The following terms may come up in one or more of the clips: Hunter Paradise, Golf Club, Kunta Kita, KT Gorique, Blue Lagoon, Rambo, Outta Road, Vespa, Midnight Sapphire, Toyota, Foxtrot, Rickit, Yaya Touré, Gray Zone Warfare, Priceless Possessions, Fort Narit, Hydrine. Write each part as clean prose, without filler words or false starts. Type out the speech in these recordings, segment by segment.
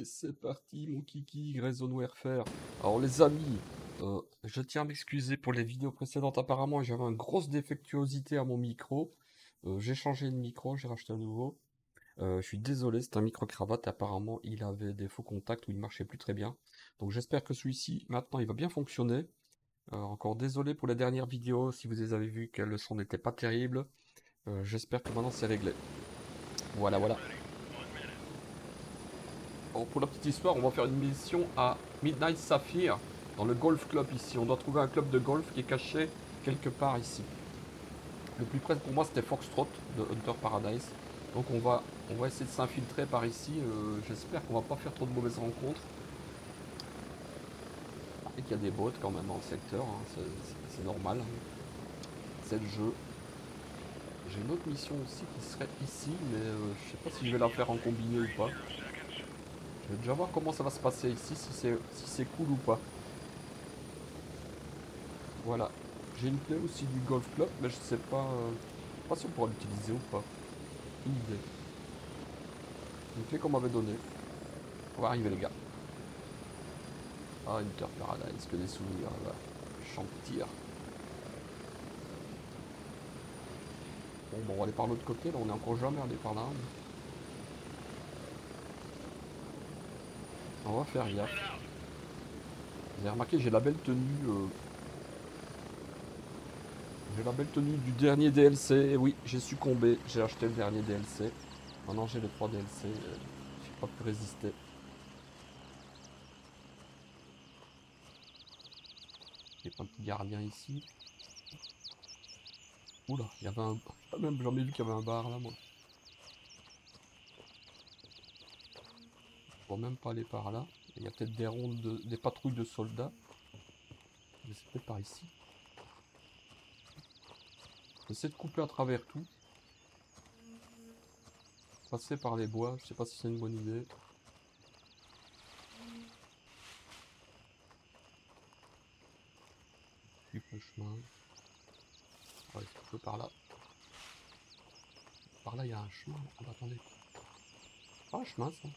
Et c'est parti mon kiki, Gray Zone Warfare. Alors les amis, je tiens à m'excuser pour les vidéos précédentes. Apparemment j'avais une grosse défectuosité à mon micro. J'ai changé de micro, j'ai racheté un nouveau. Je suis désolé, c'est un micro-cravate. Apparemment il avait des faux contacts ou il marchait plus très bien. Donc j'espère que celui-ci, maintenant il va bien fonctionner. Encore désolé pour les dernières vidéos, si vous les avez vues, que le son n'était pas terrible. J'espère que maintenant c'est réglé. Voilà, voilà. Alors pour la petite histoire, on va faire une mission à Midnight Sapphire, dans le Golf Club ici. On doit trouver un club de golf qui est caché quelque part ici. Le plus près pour moi c'était Foxtrot de Hunter Paradise. Donc on va essayer de s'infiltrer par ici. J'espère qu'on va pas faire trop de mauvaises rencontres. Et qu'il y a des bots quand même en secteur, hein. C'est normal. C'est le jeu. J'ai une autre mission aussi qui serait ici, mais je sais pas si je vais la faire en combiné ou pas. Je vais déjà voir comment ça va se passer ici, si c'est cool ou pas. Voilà. J'ai une clé aussi du Golf Club, mais je sais pas, pas si on pourra l'utiliser ou pas. Une idée. Une clé qu'on m'avait donnée. On va arriver les gars. Ah, Hunter Paradise, que des souvenirs là. Chantir. Bon, on va aller par l'autre côté, là on est encore jamais allé par là. On va faire gaffe. Vous avez remarqué, j'ai la belle tenue. J'ai la belle tenue du dernier DLC. Et oui, j'ai succombé. J'ai acheté le dernier DLC. Maintenant j'ai les 3 DLC. J'ai pas pu résister. J'ai pas un petit gardien ici. Oula, il y avait un. Pas même jamais vu qu'il y avait un bar là, moi. Même pas aller par là. Il y a peut-être des rondes, des patrouilles de soldats. Mais c'est peut-être par ici. J'essaie de couper à travers tout. Passer par les bois, je sais pas si c'est une bonne idée. Suivre le chemin. Ouais, c'est un peu par là. Par là, il y a un chemin. Ah, attendez. Pas un chemin, ça.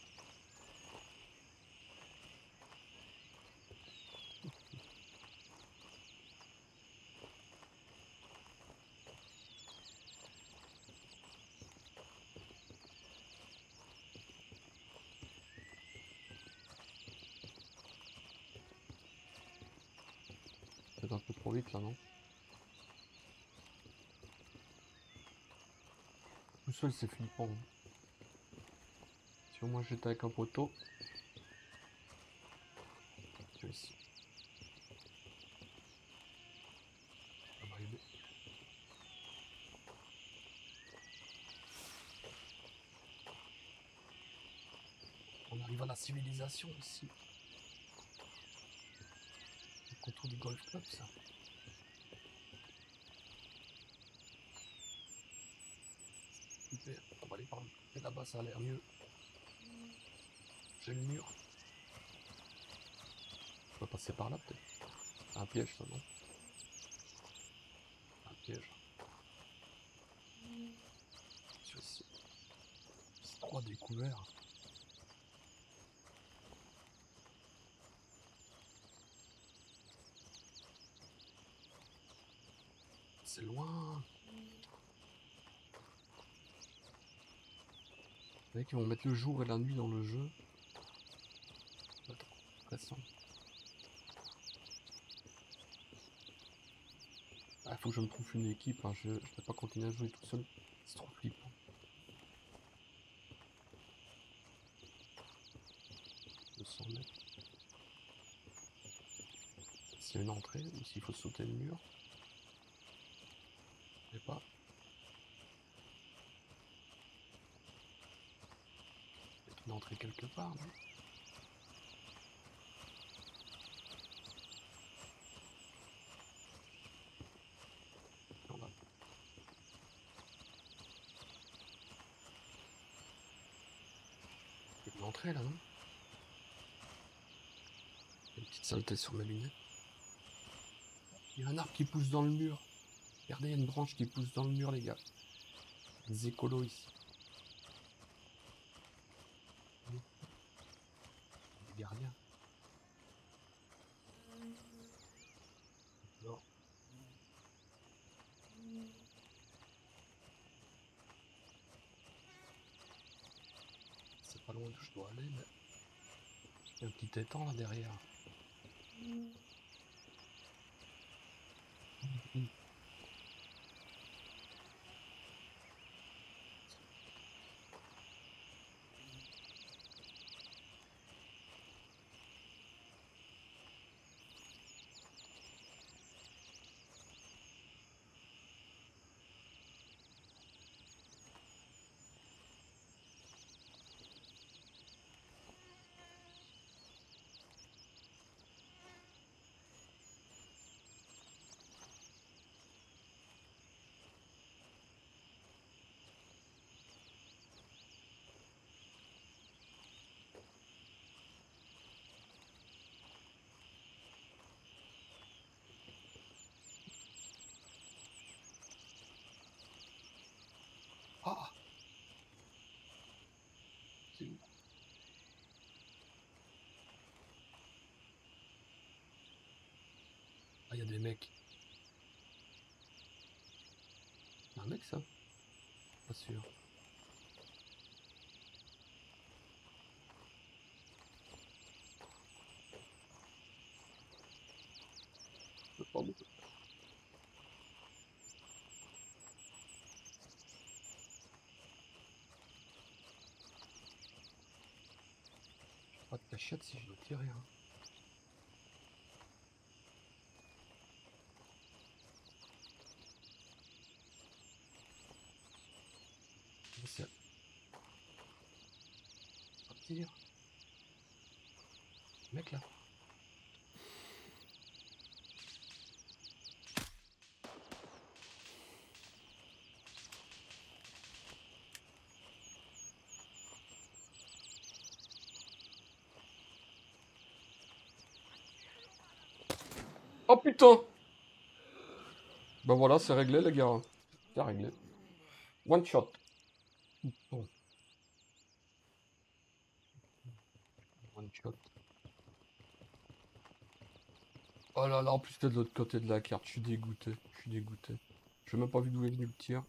Un peu trop vite là, non? Tout seul c'est flippant. Si au moins j'étais avec un poteau. Tu es ici. On arrive à la civilisation ici. Contour du Golf Club, ça. Super, on va aller par là. Et là-bas, ça a l'air mieux. J'ai le mur. Je peux passer par là, peut-être. Un piège, ça, non? Un piège. C'est 3 découverts. C'est loin. Vous savez qu'ils vont mettre le jour et la nuit dans le jeu. Attends, pressant. Ah, faut que je me trouve une équipe, hein. Je ne vais pas continuer à jouer tout seul. C'est trop flippant. Je sens mettre. S'il y a une entrée ou s'il faut sauter le mur. Pas. Peut-être une entrée quelque part, non? Une entrée là, non? Une petite saleté sur mes lunettes. Il y a un arbre qui pousse dans le mur. Regardez, il y a une branche qui pousse dans le mur, les gars. Des écolos ici. rien. Non. C'est pas loin d'où je dois aller, mais... Il y a un petit étang là derrière. Ah, c'est où? Ah, il y a des mecs. C'est un mec, ça? Pas sûr. C'est pas bon. Pas de cachette si je dois tirer. Hein. C'est un petit tir. Mec là. Oh putain! Ben voilà, c'est réglé les gars. C'est réglé. One shot. Bon. One shot. Oh là là, en plus c'était de l'autre côté de la carte. Je suis dégoûté. Je suis dégoûté. J'ai même pas vu d'où est venu le tir.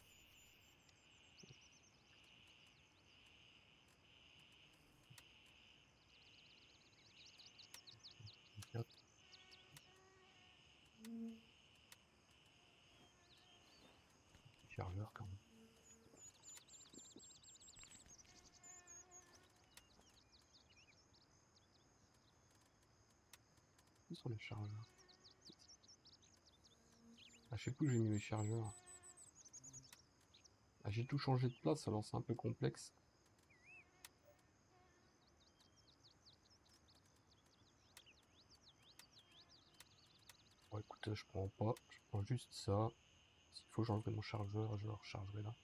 Sur les chargeurs. Ah, je sais plus où j'ai mis mes chargeurs. Ah, j'ai tout changé de place, alors c'est un peu complexe. Bon, écoutez, je prends pas, je prends juste ça. S'il faut, j'enlèverai mon chargeur, je le rechargerai là.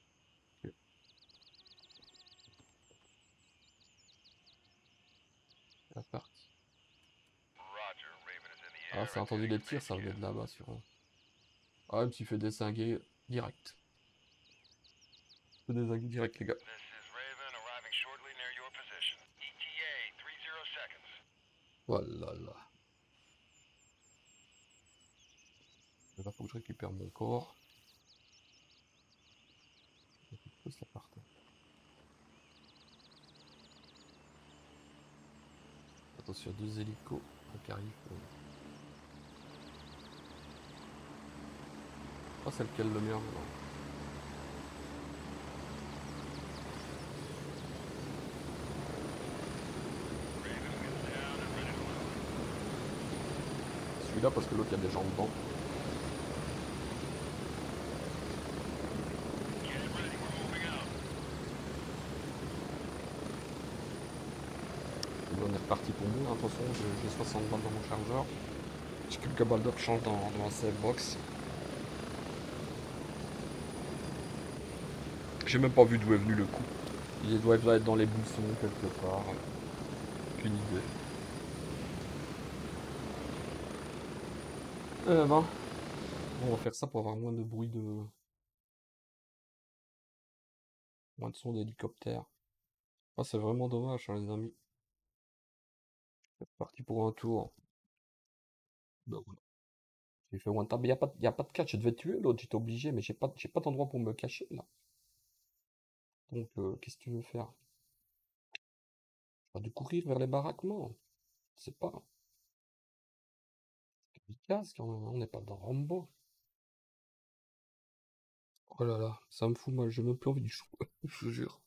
La partie. Ah, c'est entendu les tirs, ça venait de là-bas, sur. Ah, il me suis fait désinguer direct. Je me désinguer direct, les gars. Voilà, là. Il faut que je récupère mon corps. Il y a quelque chose là par terre. Attention, deux hélicos, un qui arrive. Oh, c'est lequel le mien? Celui-là parce que l'autre il y a des gens dedans. On est reparti pour nous, attention, j'ai 60 balles dans mon chargeur. J'ai quelques balles de rechange dans la save box. J'ai même pas vu d'où est venu le coup. Il doit être dans les boussons quelque part. Aucune idée. Ben. On va faire ça pour avoir moins de bruit de. Moins de son d'hélicoptère. Ah, c'est vraiment dommage, hein, les amis. C'est parti pour un tour. Ben voilà. J'ai fait one tap. Mais y a pas de catch. Je devais tuer l'autre. J'étais obligé. Mais j'ai pas d'endroit pour me cacher là. Donc, qu'est-ce que tu veux faire? J'ai dû courir vers les baraquements. Je sais pas. C'est efficace quand même. On n'est pas dans Rambo. Oh là là, ça me fout mal, j'ai même plus envie du jeu, je vous jure.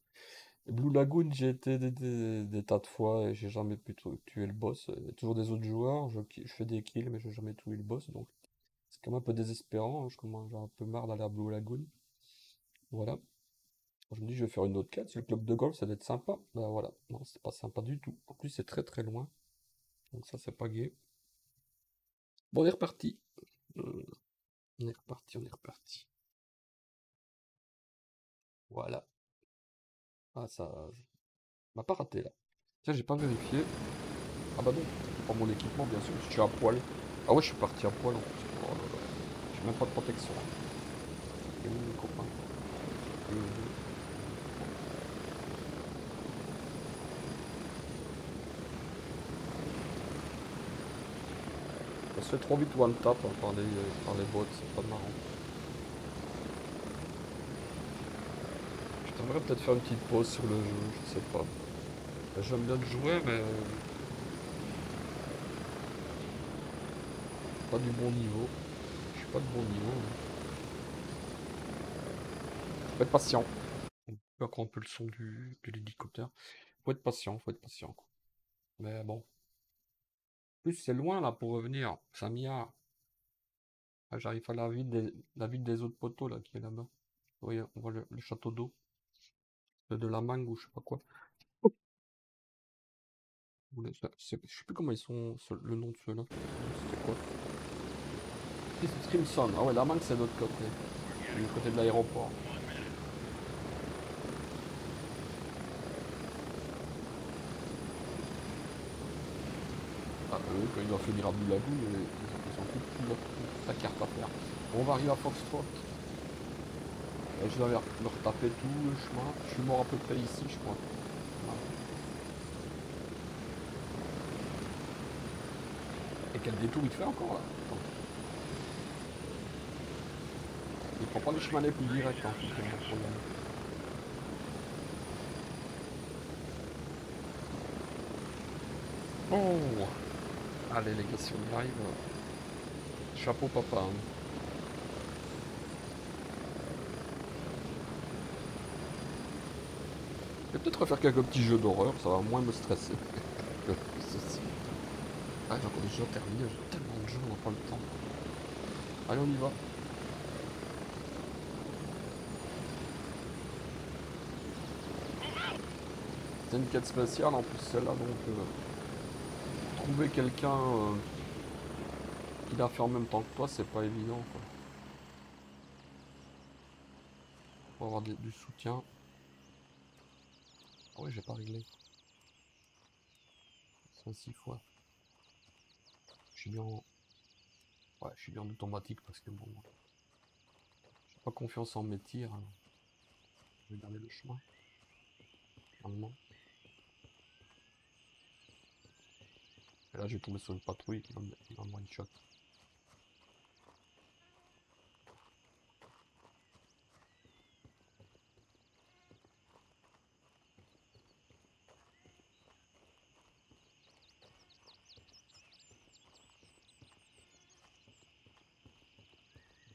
Blue Lagoon, j'ai été des tas de fois et j'ai jamais pu tuer le boss. Il y a toujours des autres joueurs, je fais des kills mais je n'ai jamais tué le boss, donc c'est quand même un peu désespérant, hein. J'ai un peu marre d'aller à Blue Lagoon. Voilà. Je me dis, je vais faire une autre quête, c'est le club de golf, ça doit être sympa. Ben voilà, non, c'est pas sympa du tout. En plus, c'est très très loin, donc ça, c'est pas gay. Bon, on est reparti. On est reparti, on est reparti. Voilà. Ah, ça m'a pas raté là. Tiens, j'ai pas vérifié. Ah bah non, je prends mon équipement bien sûr, je suis à poil. Ah ouais, je suis parti à poil en plus. Oh là là. J'ai même pas de protection. Et oui, mes copains. On se fait trop vite one tap hein, par les bots, c'est pas marrant. J'aimerais peut-être faire une petite pause sur le jeu, je sais pas. J'aime bien le jouer, mais... pas du bon niveau. Je suis pas de bon niveau. Mais... faut être patient. On peut un peu le son de l'hélicoptère. Faut être patient, quoi. Mais bon. En plus, c'est loin, là, pour revenir. C'est un milliard. Ah, j'arrive à la ville des autres poteaux, là, qui est là-bas. Vous voyez, on voit le château d'eau. De la mangue ou je sais pas quoi. Oh. Je sais plus comment ils sont, le nom de ceux-là. C'était quoi? Crimson. Ah ouais, la mangue c'est de l'autre côté. Du côté de l'aéroport. Ah, eux, quand ils doivent finir à Blue Lagoon, ils s'en foutent toute la carte à faire. On va arriver à Foxtrot. Et je dois me retaper tout le chemin. Je suis mort à peu près ici, je crois. Et quel détour il te fait encore là? Il prend pas le chemin les plus directs. Hein, oh, allez les gars, si on arrive, chapeau papa. Hein. Je vais peut-être refaire quelques petits jeux d'horreur, ça va moins me stresser. Ah, j'ai encore des jeux terminés, j'ai tellement de jeux, on n'a pas le temps. Allez, on y va. C'est une quête spéciale en plus, celle-là, donc... trouver quelqu'un qui l'a fait en même temps que toi, c'est pas évident, quoi. Faut avoir du soutien. Ah ouais, j'ai pas réglé. 5-6 fois. Je suis bien en... ouais, je suis bien en automatique parce que bon... j'ai pas confiance en mes tirs. Je vais garder le chemin. Finalement. Et là, je vais tomber sur une patrouille qui va me one shot.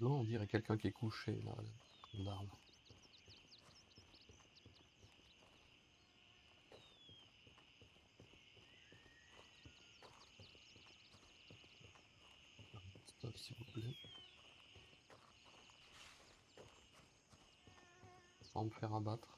Non, on dirait quelqu'un qui est couché là, d'armes. Stop, s'il vous plaît. Sans me faire abattre.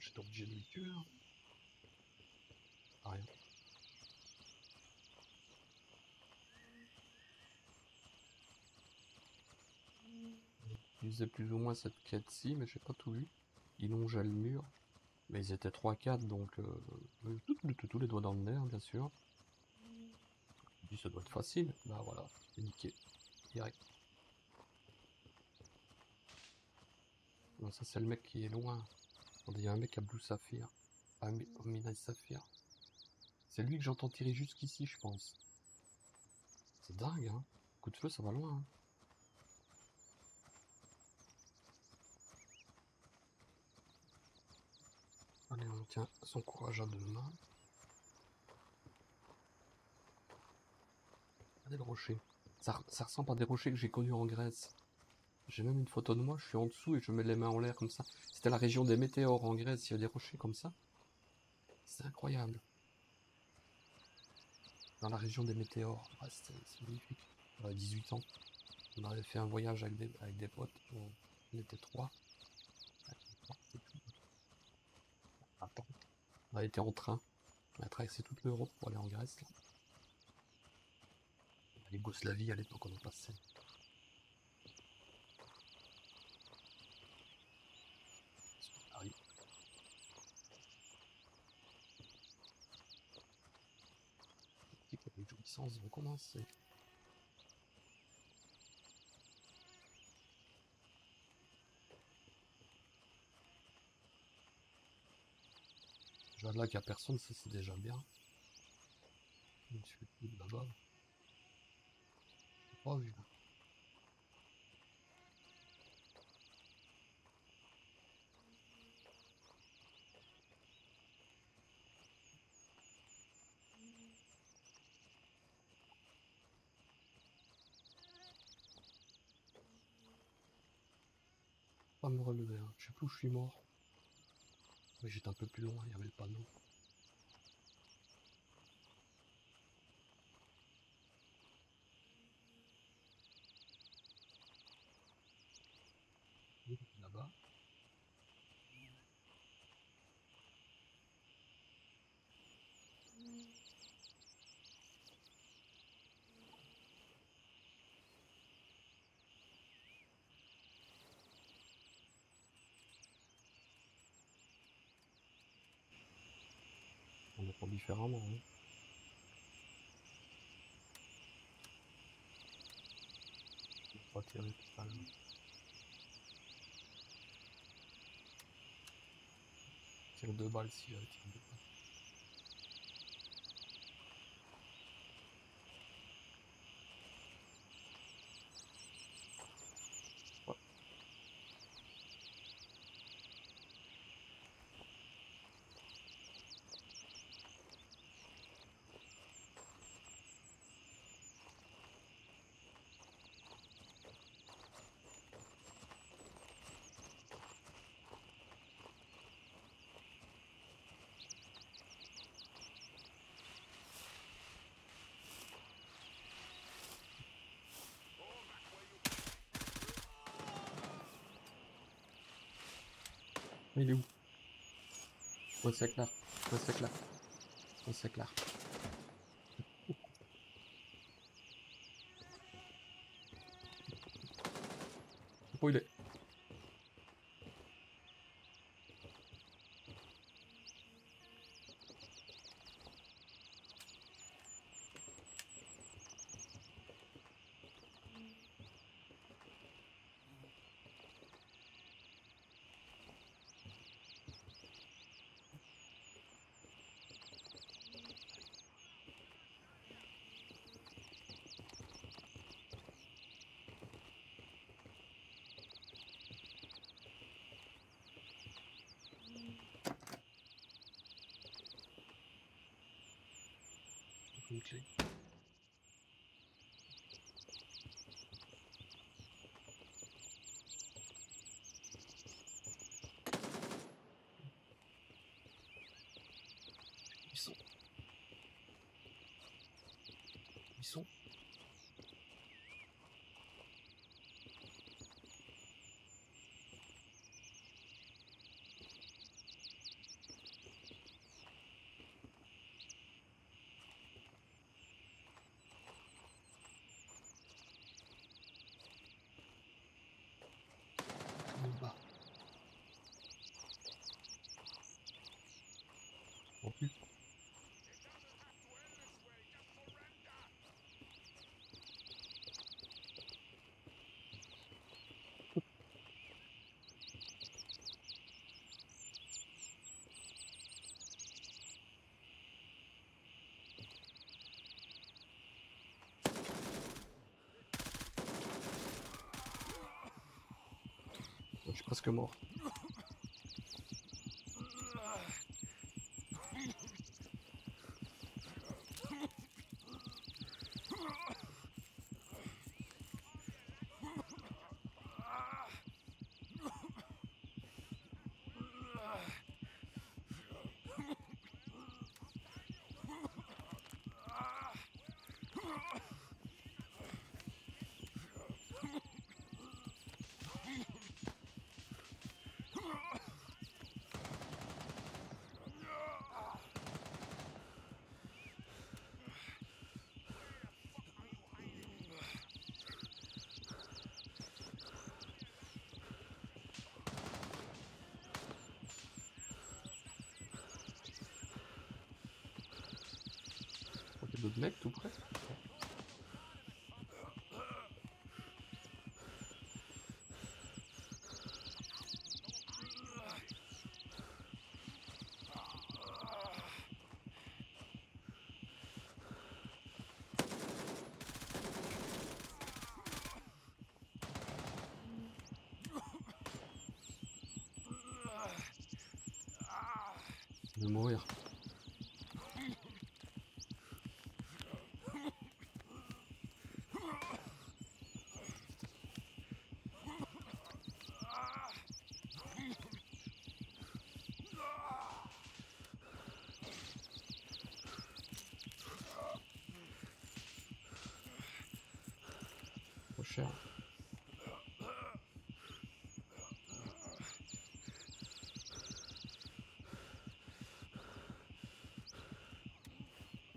J'étais obligé de lui tuer là. Ah, rien. Ils faisaient plus ou moins cette quête-ci, mais j'ai pas tout vu. Ils longeaient le mur. Mais ils étaient 3-4, donc tous les doigts dans le nerf, bien sûr. Je dis, ça doit être facile. Bah voilà, c'est niqué. Direct. Non, ça c'est le mec qui est loin. Il y a un mec à Blue Sapphire. Ah, Midnight Sapphire. C'est lui que j'entends tirer jusqu'ici, je pense. C'est dingue, hein. Coup de feu, ça va loin, hein. Allez, on tient son courage à deux mains. Regardez le rocher. Ça ressemble à des rochers que j'ai connus en Grèce. J'ai même une photo de moi, je suis en dessous et je mets les mains en l'air comme ça. C'était la région des météores en Grèce, il y a des rochers comme ça. C'est incroyable. Dans la région des météores, ouais, c'est magnifique. J'avais 18 ans. On avait fait un voyage avec des potes, on était 3. Attends. On a été en train. On a traversé toute l'Europe pour aller en Grèce. La Yougoslavie à l'époque on en passait. Ils vont commencer. Déjà là qu'il n'y a personne, ça c'est déjà bien. Je suis plus là-bas. Je n'ai pas vu là. Me relever, hein. Je sais plus où je suis mort, mais j'étais un peu plus loin, il y avait le panneau. Là-bas. On apprend différemment. Hein. Je vais pas tirer plus pas loin. Tire 2 balles si j'avais tiré 2 balles. Il est où? Au sec là, au sec là, au sec là. Où il est? Une clé. Ils sont. non plus. Je suis presque mort. D'autres mecs tout près. Je vais mourir.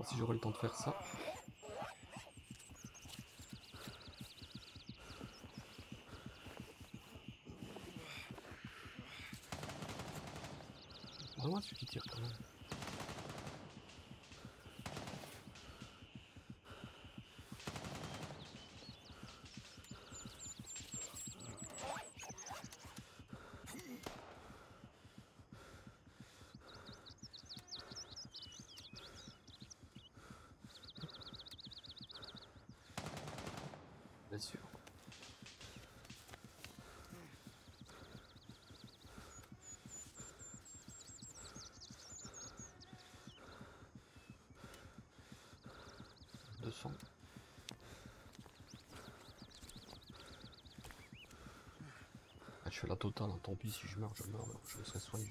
Si j'aurai le temps de faire ça. Ah ouais, celui qui tire quand même. Bien sûr. Deux cents. Ah, je fais la totale, hein. Tant pis si je meurs, je meurs, je me serai soigné.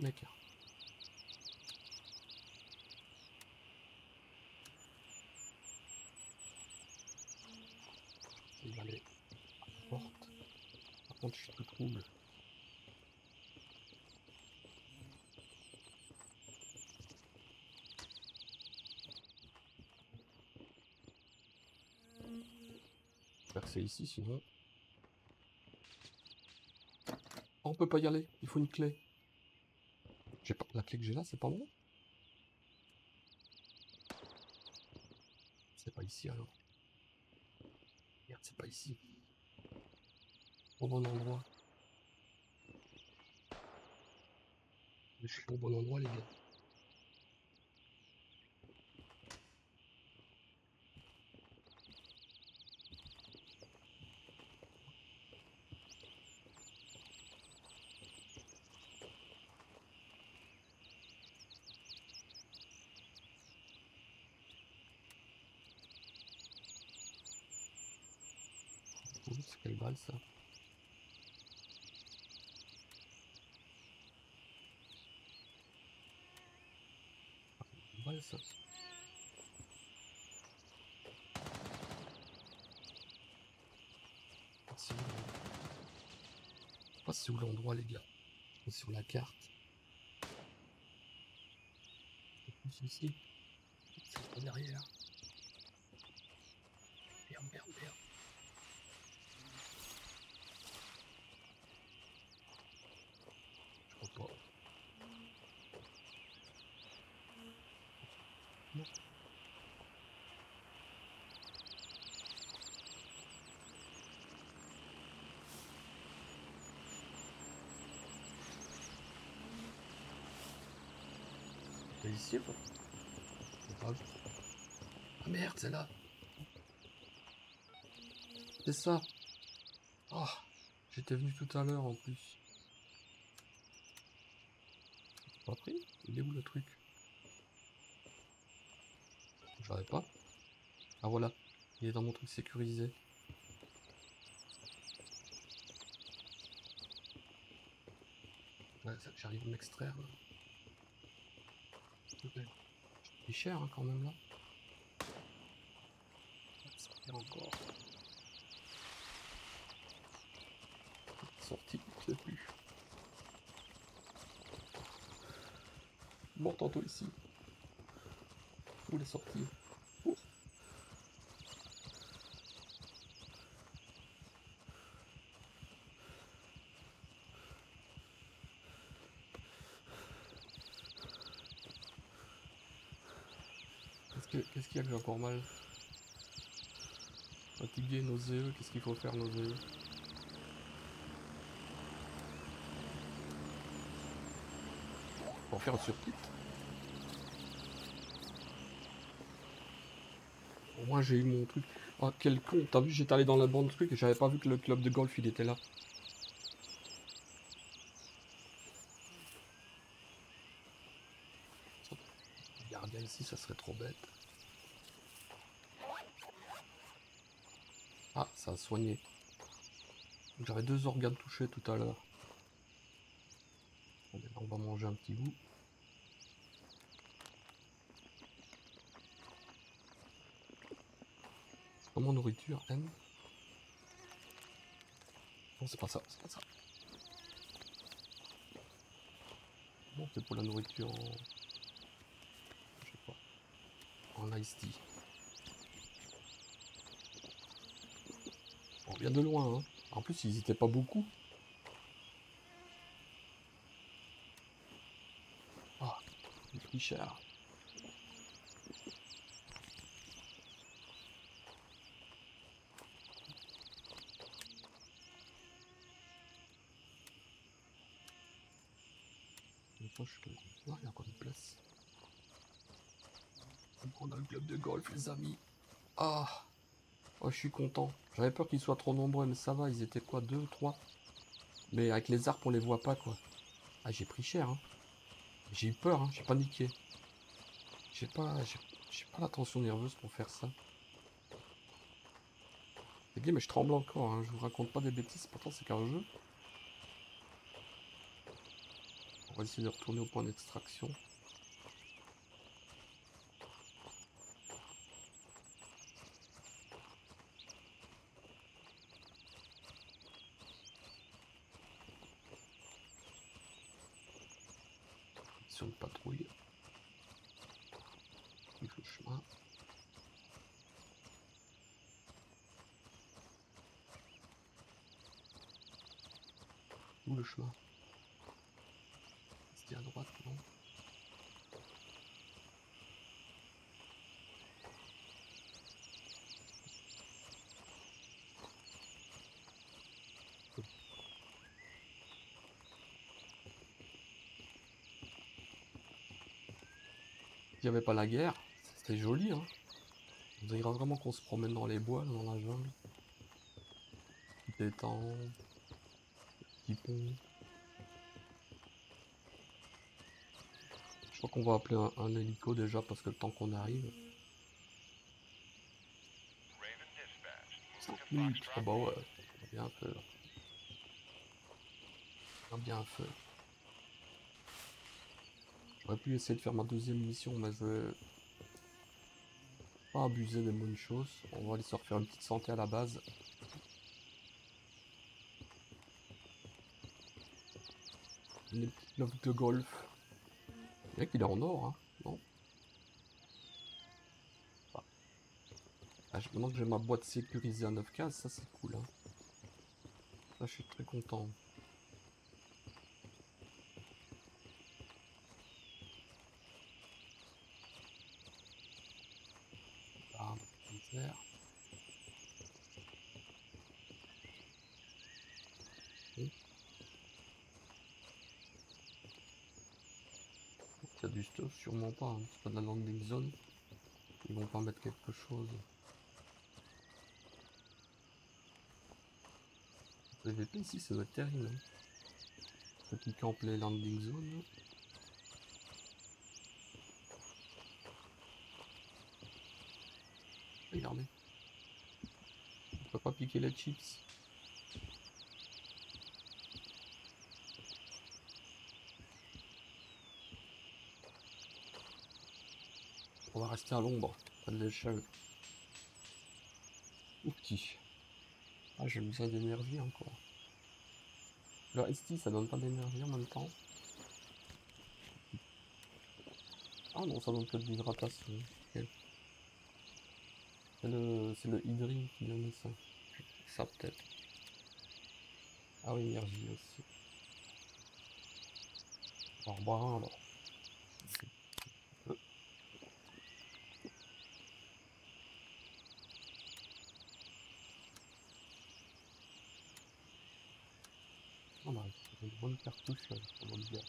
Mec. Il va aller à la porte. Par contre, je suis tout trouble. Percer ici, sinon. Oh, on peut pas y aller. Il faut une clé. La clé que j'ai là, c'est pas bon. C'est pas ici alors. Merde, c'est pas ici. Au bon endroit. Mais je suis pas au bon endroit, les gars. C'est quelle balle ça? Ça. Je sais pas c'est où l'endroit les gars. Sur la carte. C'est ici. C'est pas derrière. Merde, merde, merde. Je crois pas. Non. C'est ici ou pas? C'est pas grave. Ah merde, c'est là. C'est ça. Oh, j'étais venu tout à l'heure en plus. Pas pris? Il est où le truc? J'arrive pas. Ah voilà, il est dans mon truc sécurisé. Ouais, j'arrive à m'extraire. Okay. Il est cher hein, quand même là. Ça fait encore. Sorti, je sais plus. Bon, tantôt ici. Où les sorties? Oh. Qu'est-ce qu'il y a que j'ai encore mal? Fatigué, nauséeux, qu'est-ce qu'il faut faire nauséeux? Pour faire un surkit. Moi j'ai eu mon truc. Ah quel con, t'as vu j'étais allé dans la bande truc et j'avais pas vu que le club de golf il était là. Regardez ici, ça serait trop bête. Ah ça a soigné. J'avais deux organes touchés tout à l'heure. On va manger un petit bout. Comment nourriture, M? Non, c'est pas ça, c'est pas ça. Bon, c'est pour la nourriture en... Je sais pas. En ice tea. On vient de loin, hein. En plus, ils n'hésitaient pas beaucoup. Ah, les trichards. Ah, il y a encore une place. On a le club de golf, les amis. Ah, oh, je suis content. J'avais peur qu'ils soient trop nombreux, mais ça va. Ils étaient quoi, 2 ou 3? Mais avec les arbres, on les voit pas, quoi. Ah, j'ai pris cher. Hein. J'ai eu peur. Hein. J'ai paniqué. J'ai pas la tension nerveuse pour faire ça. C'est bien, mais je tremble encore. Hein. Je vous raconte pas des bêtises. Pourtant, c'est qu'un jeu. On va essayer de retourner au point d'extraction. Sur une patrouille. Avec le chemin. Où le chemin? À droite, non? Il n'y avait pas la guerre, c'était joli, hein. On dirait vraiment qu'on se promène dans les bois, dans la jungle. Petit étang, petit pont. Je crois qu'on va appeler un hélico déjà parce que le temps qu'on arrive. Ah bah ouais. bien peur. Bien feu. J'aurais pu essayer de faire ma deuxième mission, mais je vais pas abuser des bonnes choses. On va aller se refaire une petite santé à la base. Les petites notes de golf. Le mec il est en or, hein, non? Ah, je me demande que j'ai ma boîte sécurisée à 9 cases, ça c'est cool. Hein. Là je suis très content. Il y a du stuff, sûrement pas, hein. C'est pas de la landing zone. Ils vont pas mettre quelque chose. Le PVP ici ça doit être terrible. Hein. Ceux qui campent les landing zones. Regardez. On peut pas piquer les chips. On va rester à l'ombre, pas de l'échelle. Ou petit. Ah, j'ai besoin d'énergie encore. Le ST, ça donne pas d'énergie en même temps. Ah non, ça donne que de l'hydratation. Okay. C'est le hydrine qui donne ça. Ça peut-être. Ah oui, énergie aussi. Alors, bah, alors. Une bonne cartouche, on va dire.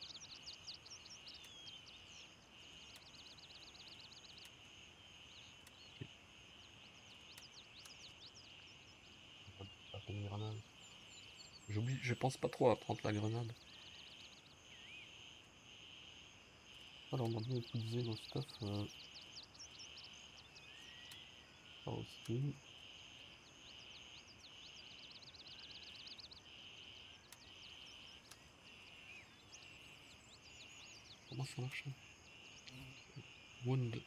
Une grenade. J'oublie, je pense pas trop à prendre la grenade. Alors on va bien utiliser nos stuff. Ça aussi. Ça marche. Wound,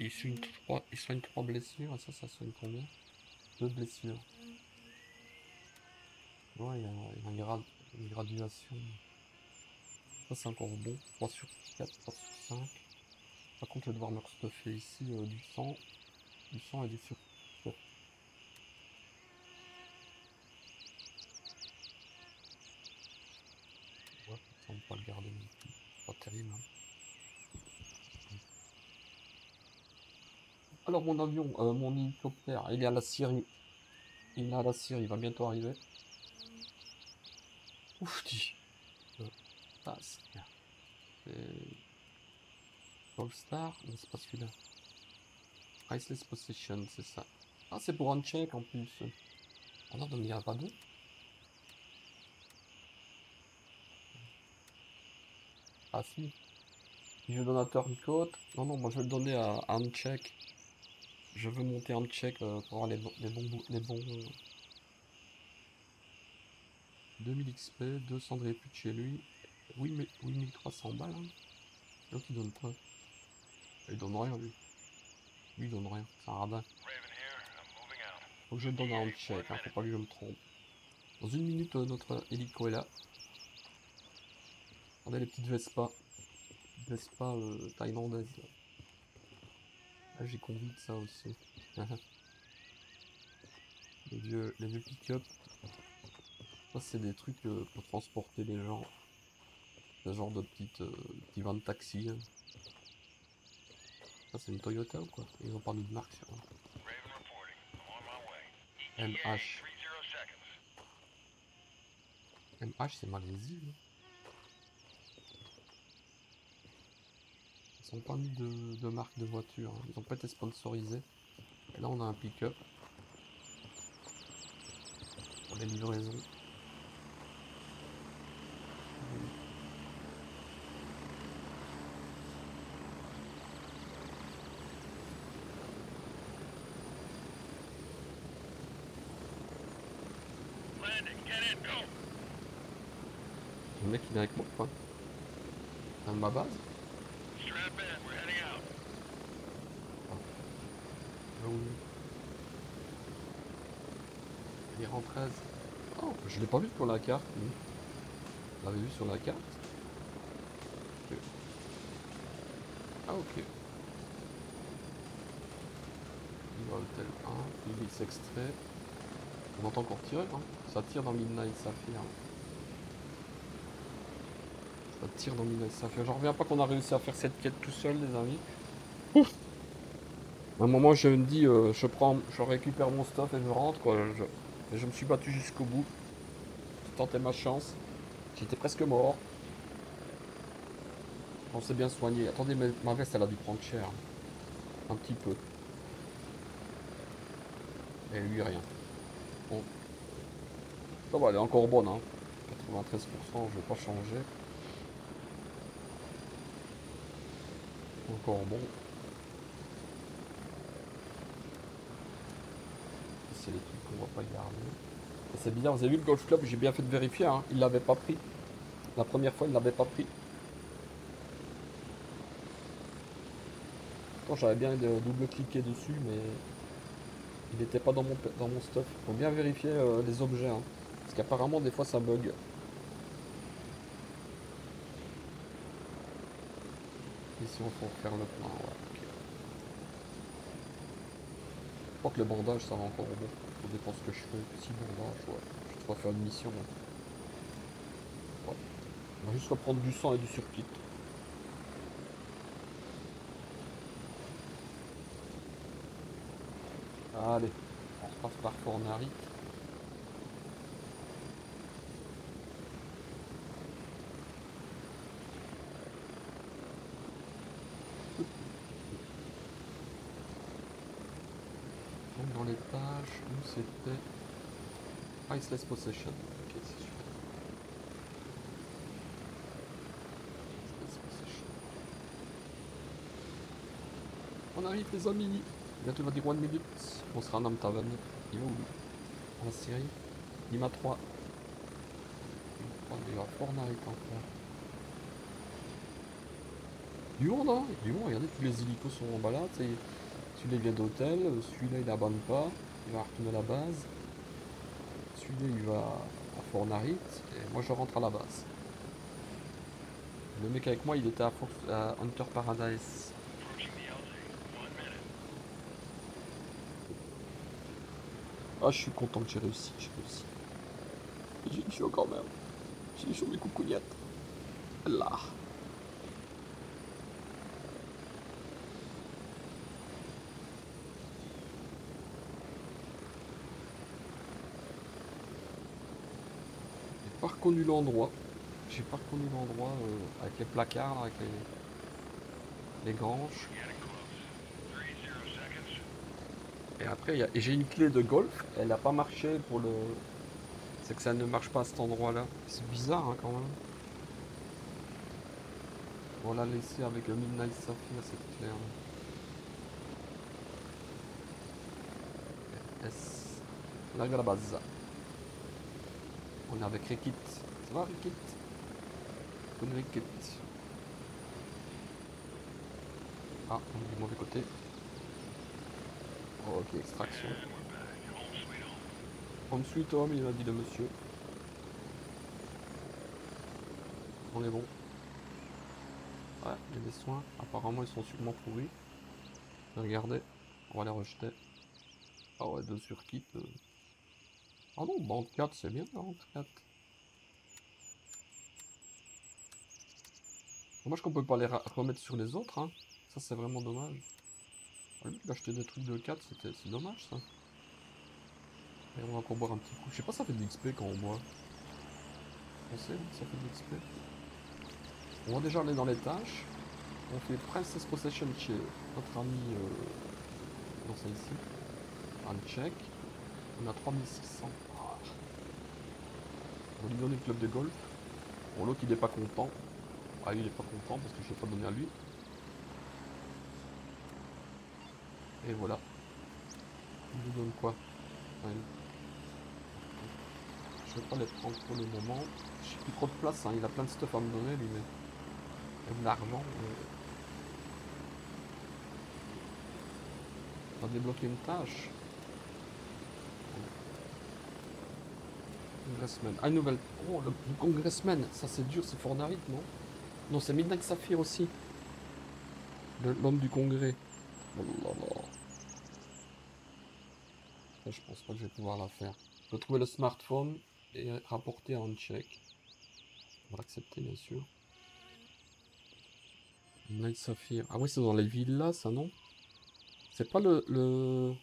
il soigne 3 blessures, et ça soigne combien? 2 blessures. Ouais, il y a une graduation. Ça c'est encore bon. 3 sur 4, 3 sur 5. Par contre, je vais devoir me restuffer ici du sang et du sucre. Ouais, on ne peut pas le garder. Pas terrible. Hein. Alors mon avion, mon hélicoptère, il est à la Syrie. Il est à la Syrie, il va bientôt arriver. Ouf, dit. Ah, c'est bien. Goldstar, mais c'est pas celui-là. Priceless Possessions, c'est ça. Ah, c'est pour un check en plus. Ah non, donc il n'y a pas d'eau. Ah si. Je donne à Turncoat. Non, non, moi je vais le donner à un check. Je veux monter un check pour avoir les bons 2000 XP, 200 de répute chez lui. Oui, mais 8300 balles. Hein. Donc il donne quoi? Il donne rien, lui. Lui, il donne rien. C'est un radin. Faut que je le donne à un check. Hein. Faut pas que je me trompe. Dans une minute, notre hélico est là. Regardez les petites Vespa. Vespa thaïlandaise. Ah, j'ai convie de ça aussi. les vieux pick-up. Ça c'est des trucs pour transporter les gens. Ce genre de petits vans de taxi. Ça c'est une Toyota ou quoi? Ils ont pas mis de marque sur là. MH. MH c'est Malaisie. Hein. Ils n'ont pas mis de marque de voiture, hein. Ils n'ont pas été sponsorisés. Et là on a un pick-up. Pour les livraisons. Land Le mec il vient avec moi quoi. À ma base. Oh. Il est rentré. Oh, je l'ai pas vu sur la carte. Lui. On l'avait vu sur la carte. Okay. Ah ok. Il va au tel 1, il s'extrait. On entend encore tirer, hein. Ça tire dans Midnight Sapphire. Ça tire dans Midnight Sapphire. J'en reviens pas qu'on a réussi à faire cette quête tout seul, les amis. Ouf. À un moment, je me dis, je récupère mon stuff et je rentre, quoi. Je me suis battu jusqu'au bout. J'ai tenté ma chance. J'étais presque mort. On s'est bien soigné. Attendez, mais ma veste, elle a dû prendre cher. Un petit peu. Et lui, rien. Bon. Ça va, elle est encore bonne, hein. 93%, je vais pas changer. Encore bon. C'est les trucs qu'on va pas garder. C'est bizarre, vous avez vu le Golf Club, j'ai bien fait de vérifier, hein. Il l'avait pas pris. La première fois, il l'avait pas pris. J'avais bien double-cliqué dessus, mais il n'était pas dans mon stuff. Il faut bien vérifier les objets, hein, parce qu'apparemment des fois ça bug. Ici on faut faire le plein, ouais, okay. Je crois que le bandage ça va encore au bout. Ça dépend ce que je fais. Petit bandage, ouais. Je dois faire une mission. Hein. Ouais. On va juste reprendre du sang et du surkit. Allez, on repart par Fort Narit. Donc dans les pages où c'était Priceless Possessions. Ok, c'est super. Priceless Possessions. On arrive les amis. Bientôt va dire 1 minute, on sera en homme taverne. Il va où? En série. Il m'a 3. Oh déjà, Fort Narit encore. Du monde hein, du monde, regardez, tous les hélicos sont en balade. Celui-là vient d'hôtel, celui-là il abonne pas, il va retourner à la base. Celui-là il va à Fort Narit et moi je rentre à la base. Le mec avec moi il était à Hunter Paradise. Ah, je suis content que j'ai réussi, J'ai eu chaud quand même. J'ai eu chaud mes coucougnettes. Là. J'ai pas reconnu l'endroit. Avec les placards, là, avec les granges. Et après, j'ai une clé de golf, elle n'a pas marché pour le... C'est que ça ne marche pas à cet endroit-là. C'est bizarre hein, quand même. On l'a laissé avec le Midnight Sapphire, c'est clair. S. On arrive à la base. On est avec Rickit. Ça va Rickit? Bonne Rickit. Ah, on est du mauvais côté. Oh, ok, extraction. Home sweet home, il m'a dit le monsieur. On est bon. Ouais, j'ai des soins. Apparemment, ils sont sûrement pourris. Regardez, on va les rejeter. Ah ouais, 2 sur kit. Ah non, 44, c'est bien, 44. Dommage qu'on peut pas les remettre sur les autres, hein. Ça, c'est vraiment dommage. Au lieu d'acheter des trucs de 4, c'est dommage ça. Et on va encore boire un petit coup. Je sais pas, ça fait de l'XP quand on boit. On sait ça fait de l'XP. On va déjà aller dans les tâches. On fait Princess Possession chez notre ami. Dans ça ici. Un check. On a 3600. On va lui donner le club de golf. Bon, l'autre il est pas content. Ah, lui il est pas content parce que je l'ai pas donné à lui. Et voilà. Il nous donne quoi? Ouais. Je vais pas les prendre pour le moment. J'ai plus trop de place, hein. Il a plein de stuff à me donner, lui, mais... Il a de l'argent, mais... On va débloquer une tâche. Congressman. Ah, une nouvelle... Oh, le Congressman. Ça, c'est dur, c'est Fort Narit, non? Non, c'est Midnight Sapphire aussi. L'homme du congrès. Oh là là. Ça, je pense pas que je vais pouvoir la faire. Je vais trouver le smartphone et rapporter un check. On va accepter, bien sûr. Midnight Sapphire. Ah oui, c'est dans les villas, ça, non? C'est pas le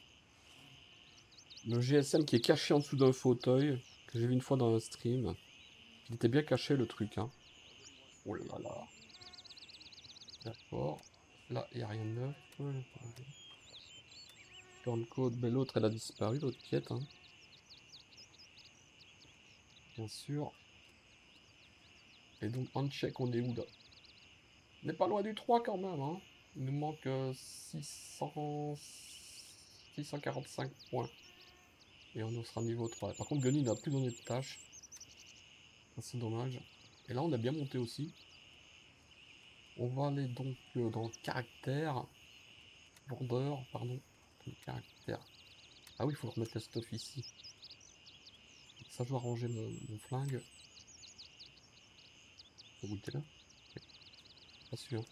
GSM qui est caché en dessous d'un fauteuil, que j'ai vu une fois dans un stream. Il était bien caché, le truc, hein. Oh là là. D'accord. Là, il n'y a rien de neuf. Turncode, mais l'autre, elle a disparu, l'autre quête, hein. Bien sûr. Et donc, en check, on est où là? On n'est pas loin du 3 quand même, hein. Il nous manque 645 points. Et on sera niveau 3. Par contre, Gunny n'a plus donné de tâches. C'est dommage. Et là, on a bien monté aussi. On va aller donc dans caractère. Border, pardon. Caractère. Ah oui, il faut remettre le stuff ici. Ça, je dois ranger mon flingue. Vous goûtez là? Pas sûr.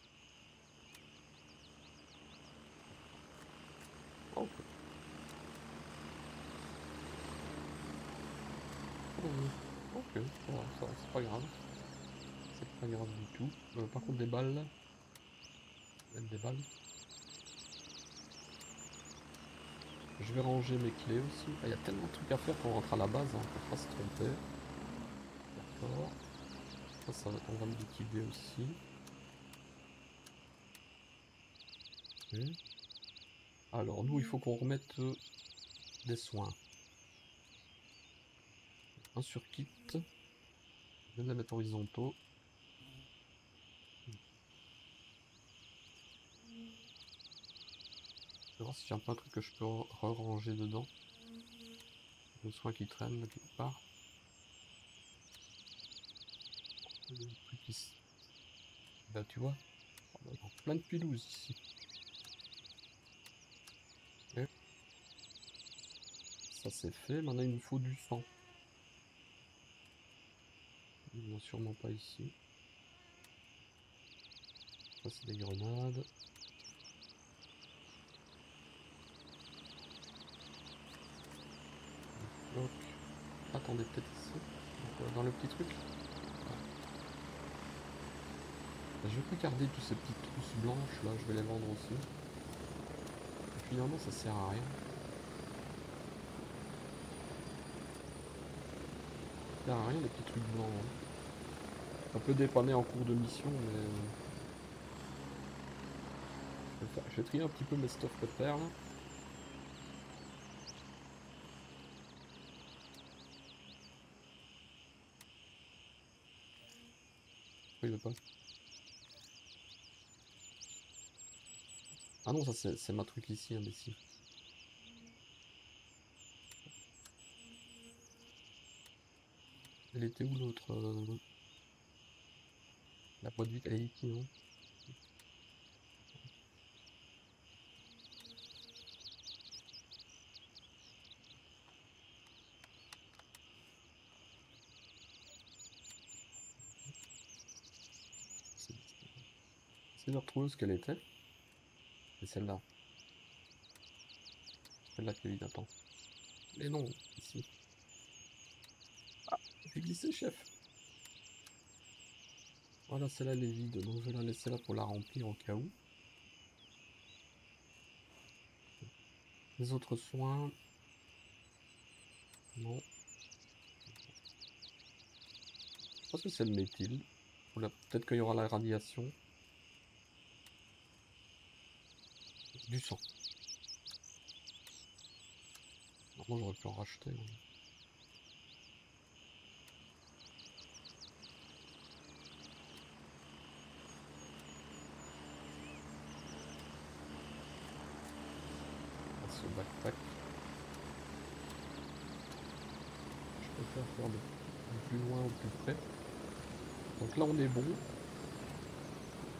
Oh. Ok, ça c'est pas grave. C'est pas grave du tout. Par contre, des balles. Même des balles. Je vais ranger mes clés aussi. Il y a tellement de trucs à faire quand on rentre à la base, hein, pour pas se tromper. D'accord. Ça, on va me liquider aussi. Okay. Alors, nous, il faut qu'on remette des soins. Un surkit. Je vais les mettre horizontaux. Si j'ai un peu un truc que je peux ranger dedans, le soin qui traîne quelque part, le truc ici. Là tu vois, on a plein de pilouses ici. Okay. Ça c'est fait, maintenant il me faut du sang. Ils n'ont sûrement pas ici. Ça c'est des grenades. Donc, attendez, peut-être ici, dans le petit truc. Je vais plus garder tous ces petites trousses blanches là, je vais les vendre aussi. Et finalement, ça sert à rien. Ça sert à rien les petits trucs blancs. Hein. Ça peut dépanner en cours de mission, mais. Je vais trier un petit peu mes stuff de terre là. Il veut pas. Ah non, ça c'est ma truc ici, imbécile. Elle était où l'autre la boîte vide, elle est ici, non? De retrouver ce qu'elle était. C'est celle-là. Celle-là qui lui attend. Mais non, ici. Ah, j'ai glissé, chef. Voilà, celle-là, elle est vide. Donc je vais la laisser là pour la remplir au cas où. Les autres soins. Non. Je pense que c'est le méthyle. Peut-être qu'il y aura la radiation. Du sang. Normalement j'aurais pu en racheter. Hein. Ce backpack. Je je préfère faire le plus loin au plus près. Donc là on est bon.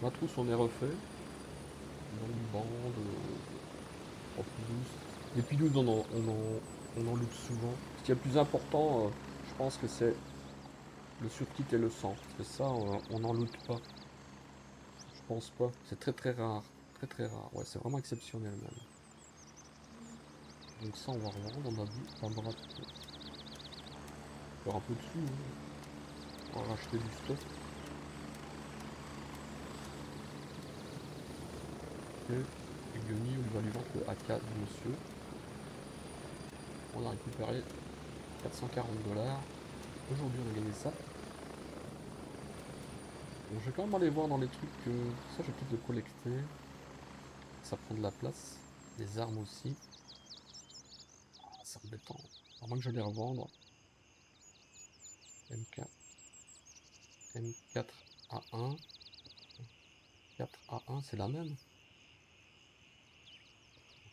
La trousse on est refait. Dans une bande, en pilouse. Les pilouses on en loupe souvent. Ce qui est le plus important, je pense que c'est le surkit et le sang. Parce que ça on n'en loot pas. Je pense pas. C'est très rare. Très rare. Ouais, c'est vraiment exceptionnel même. Donc ça on va revendre, on a vu, on va faire un peu dessus, hein. On va racheter du stock. Et Yoni, on va lui vendre le AK du monsieur. On a récupéré 440 $. Aujourd'hui on a gagné ça. Donc je vais quand même aller voir dans les trucs, ça je vais peut-être le collecter. Ça prend de la place. Les armes aussi. C'est embêtant. À moins que je vais les revendre. M4. M4A1. 4A1, c'est la même.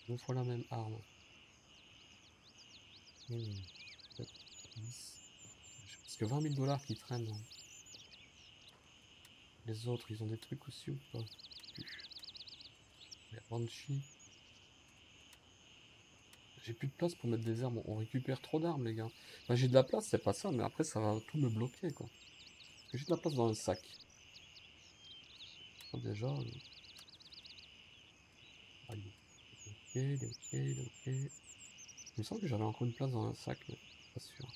Deux fois la même arme. J'ai presque 20 000 $ qui traînent. Les autres, ils ont des trucs aussi ou pas? Les Banshee. J'ai plus de place pour mettre des armes, on récupère trop d'armes les gars. Enfin, j'ai de la place, c'est pas ça, mais après ça va tout me bloquer quoi. J'ai de la place dans le sac. Oh, déjà... Allez. Ok. Il me semble que j'avais encore une place dans un sac, mais pas sûr.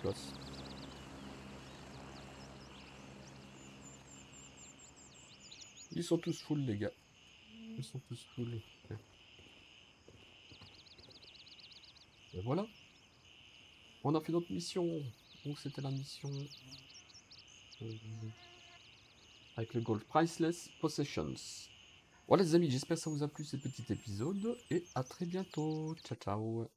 Place. Ils sont tous full les gars. Ils sont tous full. Ouais. Et voilà. On a fait notre mission. Donc c'était la mission avec le golf Priceless Possessions. Voilà les amis, j'espère que ça vous a plu ce petit épisode. Et à très bientôt. Ciao ciao.